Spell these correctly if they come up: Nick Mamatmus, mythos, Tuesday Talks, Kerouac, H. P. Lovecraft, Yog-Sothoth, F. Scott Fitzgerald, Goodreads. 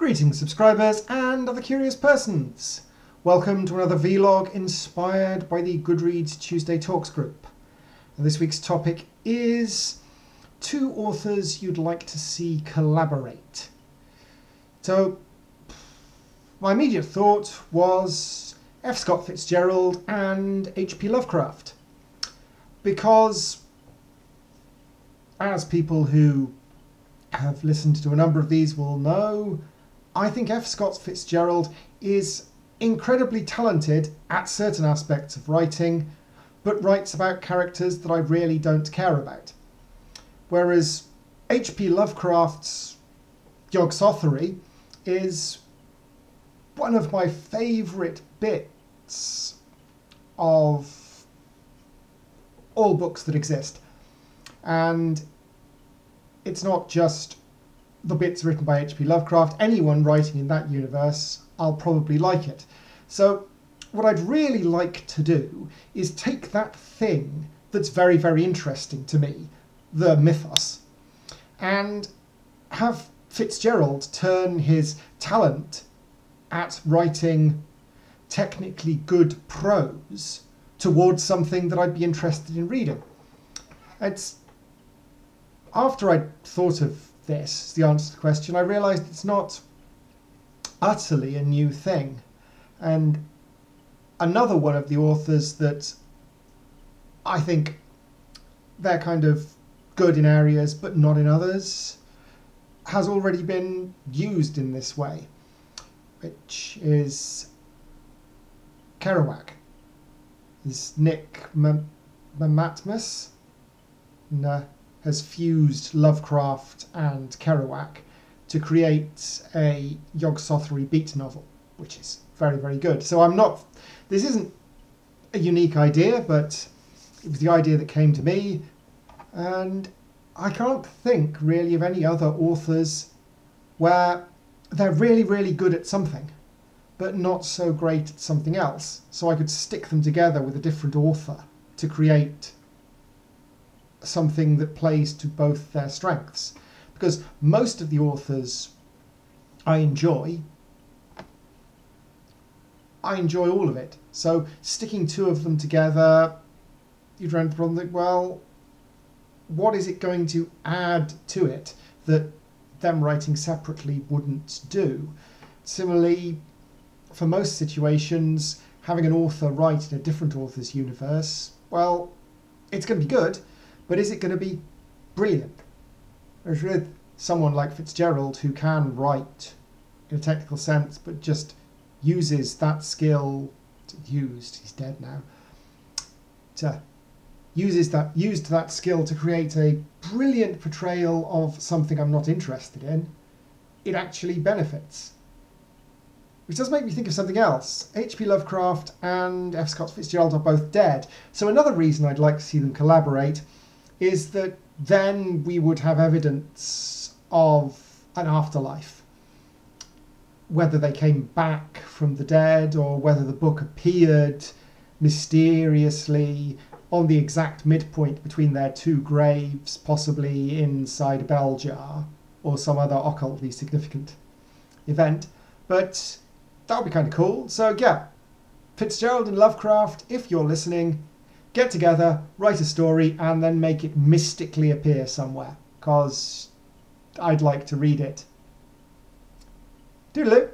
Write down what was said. Greetings subscribers and other curious persons. Welcome to another vlog inspired by the Goodreads Tuesday Talks group. And this week's topic is two authors you'd like to see collaborate. So my immediate thought was F. Scott Fitzgerald and H. P. Lovecraft. Because as people who have listened to a number of these will know, I think F. Scott Fitzgerald is incredibly talented at certain aspects of writing, but writes about characters that I really don't care about. Whereas H.P. Lovecraft's Yog-Sothoth is one of my favourite bits of all books that exist. And it's not just the bits written by H.P. Lovecraft. Anyone writing in that universe, I'll probably like it. So what I'd really like to do is take that thing that's very, very interesting to me, the mythos, and have Fitzgerald turn his talent at writing technically good prose towards something that I'd be interested in reading. After I thought of this, the answer to the question, I realised it's not utterly a new thing. And another one of the authors that I think they're kind of good in areas but not in others has already been used in this way, which is Kerouac. Is Nick Mamatmus? No. Has fused Lovecraft and Kerouac to create a Yog-Sothoth-y beat novel, which is very, very good. So this isn't a unique idea, but it was the idea that came to me, and I can't think really of any other authors where they're really, really good at something, but not so great at something else. So I could stick them together with a different author to create something that plays to both their strengths, because most of the authors I enjoy all of it, so sticking two of them together, you'd run into the problem that, well, what is it going to add to it that them writing separately wouldn't do? Similarly, for most situations, having an author write in a different author's universe, well, it's going to be good, but is it going to be brilliant? Whereas with someone like Fitzgerald, who can write in a technical sense, but just uses that skill, he's dead now, used that skill to create a brilliant portrayal of something I'm not interested in, it actually benefits. Which does make me think of something else. H.P. Lovecraft and F. Scott Fitzgerald are both dead. So another reason I'd like to see them collaborate is that then we would have evidence of an afterlife. Whether they came back from the dead or whether the book appeared mysteriously on the exact midpoint between their two graves, possibly inside a bell jar or some other occultly significant event. But that would be kind of cool. So yeah, Fitzgerald and Lovecraft, if you're listening, get together, write a story, and then make it mystically appear somewhere, because I'd like to read it. Toodaloo!